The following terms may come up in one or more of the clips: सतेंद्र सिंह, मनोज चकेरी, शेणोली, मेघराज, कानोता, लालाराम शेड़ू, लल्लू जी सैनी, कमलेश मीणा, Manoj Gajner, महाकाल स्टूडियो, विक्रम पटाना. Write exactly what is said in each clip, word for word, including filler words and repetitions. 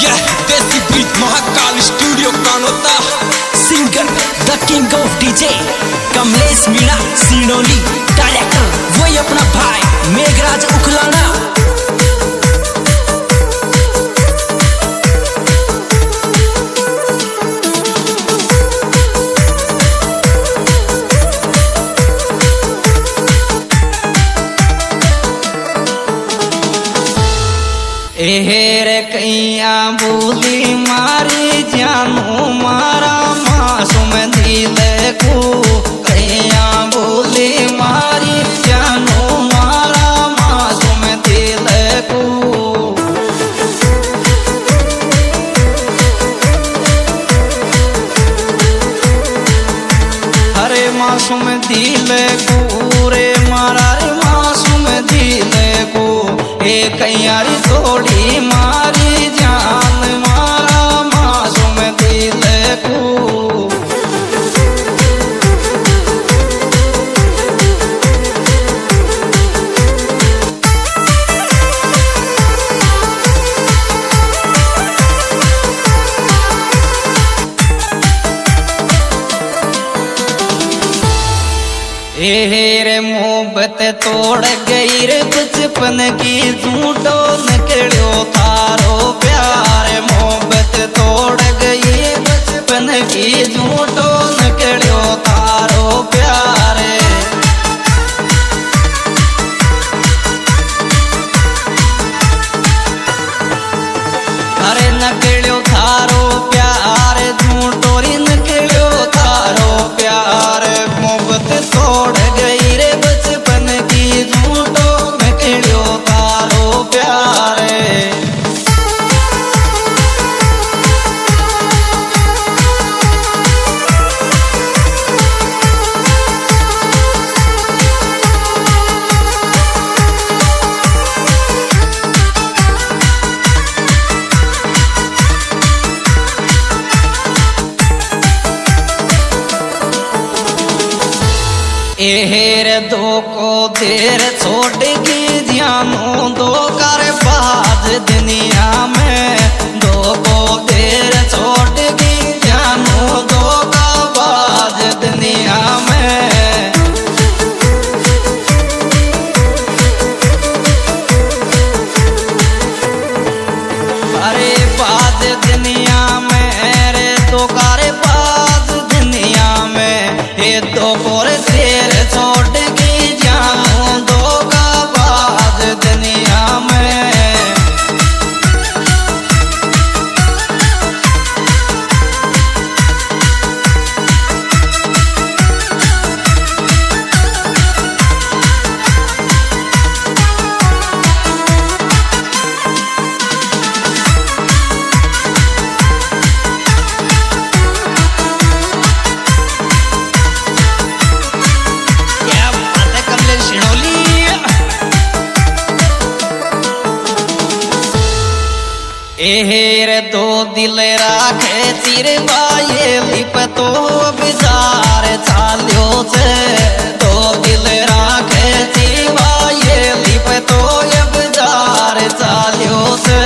यह desi beat महाकाल स्टूडियो कानोता singer the king of DJ कमलेश मीणा Sinoli director वही अपना भाई मेघराज उखलाना एहेर कैया बोली मारी जानू मारा मासूम दिल को कैया बोली मारी जानू मारा मासूम दिल को अरे मासूम दिल को रे मारा रे मासूम दिल को ए कैया थोड़ी रे मोहब्बत तोड़ गई रे बचपन की झूठो निकलो तारो प्यार मोहब्बत तोड़ गई बचपन की झूठो निकलो तारो प्यार अरे निकलो तारो प्यार झूठो रे निकलो तारो प्यार मोहब्बत तोड़ एहेर दो को देर छोड़ के जानू दो कर बाज दुनिया में दो को देर छोड़ के जानू दो का बाज दुनिया में अरे बाज दुनिया में रे दो कर बाज दुनिया में ये दो बोरे एहेर दो दिल राखे चिरवाए लिपतो बिजार चाल्यो से दो दिल राखे चिरवाए लिपतो बिजार चाल्यो से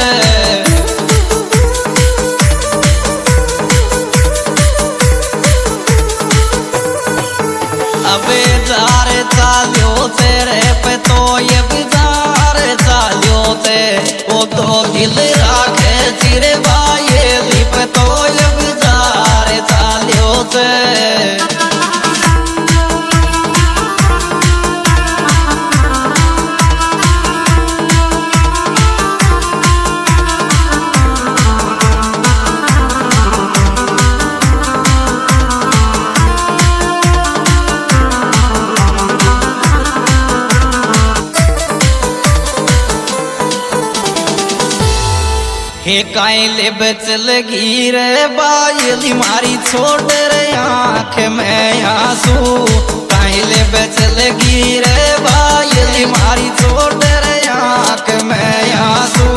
अब जार चाल्यो से रे पतो ये बिजार चाल्यो से वो दो दिल तेरे बाये लिप तो लब जारे चालियो से हे काइले बचल गी रे बायली मारी छोड़ रे आँख में आंसू काइले बचल गी रे बायली मारी छोड़ रे आँख में आंसू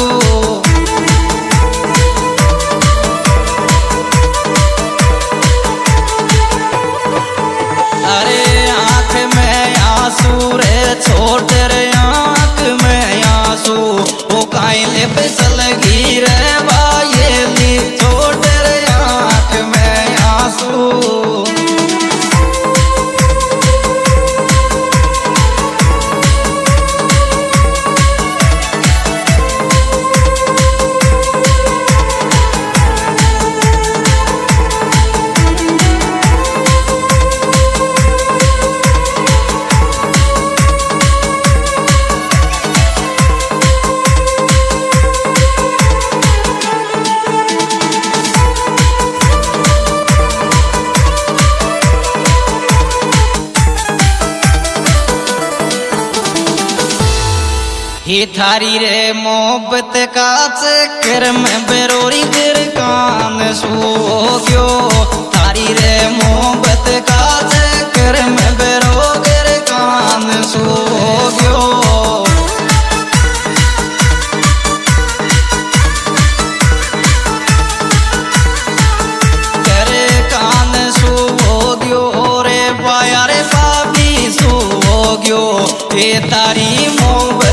अरे आँख में आंसू रे छोड़ रे आँख में आंसू वो आईने फिसल गिर वायली छोड़ आँख में आंसू। ये थारी रे मोहब्बत का चक्कर में बेरोरी गिर कान सो गयो, थारी रे मोहब्बत का चक्कर में बेरो गिर कान सो गयो। तेरे कान सो गयो रे पाया रे पापी सो गयो, ये तारी मोहब्बत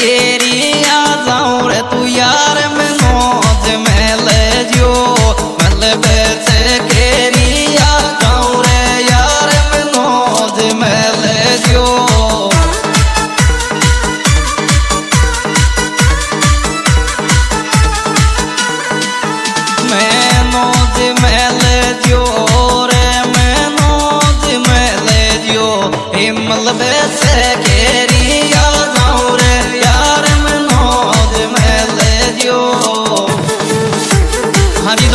केरी आ जाऊं रे तू यार में मौज में ले जो, मतलब से केरी आ जाऊं रे यार में मौज में ले जो। मैं मौज में ले जो रे मैं मौज में ले जो, मतलब से केरी आ जाऊं रे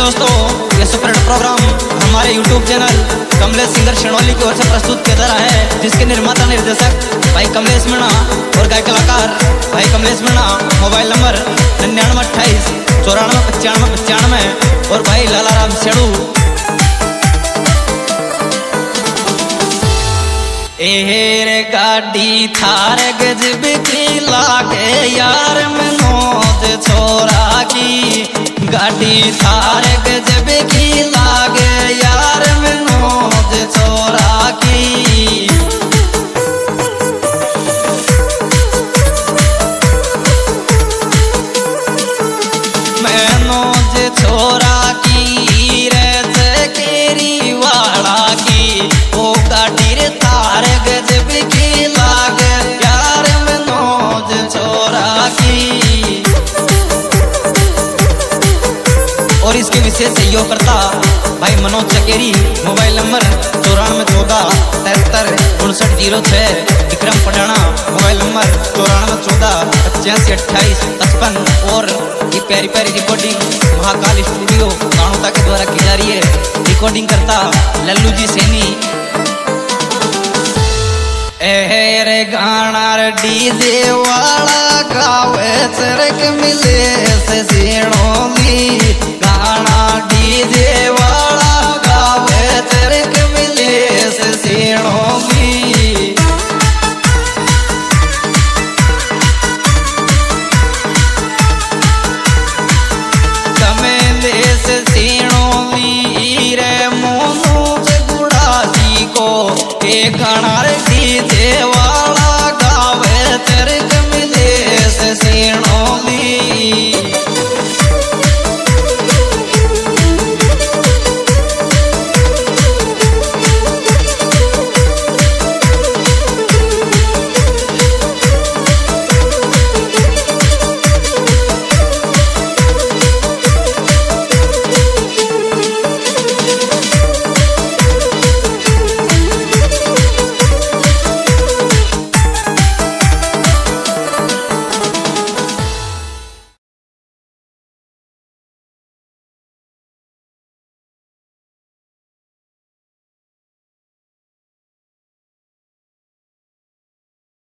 दोस्तों। ये सुपर हिट प्रोग्राम हमारे YouTube channel Kamlesh singer शेणोली की ओर से प्रस्तुत किया जा रहा है, जिसके निर्माता निर्देशक भाई कमलेश मीणा और गायक कलाकार भाई कमलेश मीणा। मोबाइल नंबर निन्यानवे अट्ठाईस चौरानवे पचानवे पचानवे और भाई लालाराम शेड़ू। एहर गाड़ी थार गजब की लागे यार में मौत छोरा की, गाड़ी थार गजब की लागे यार में मौत छोरा की। मैं मौत छोरा की रे चकेरी वाला की, ओ गाड़ी रे थार गजब की लागे यार में मौत छोरा की। और इसके विशेष सहयोगकर्ता भाई मनोज चकेरी। मोबाइल नंबर चौरानवे चौदह तिहत्तर उनसठ जीरो छः। विक्रम पटाना मोबाइल नंबर चौरानवे चौदह पचासी अट्ठाईस पचपन। और ये प्यारी प्यारी रिकॉर्डिंग महाकाल स्टूडियो कानोता के द्वारा की जा रही है। रिकॉर्डिंग करता लल्लू जी सैनी। एहरे गाना डीजे वाला गावे सरक मिले से शेणोली, गाना डीजे वाला गावे सरक मिले से शेणोली। कमले से शेणोली रे मोनू से गुड़ासी को एक गाना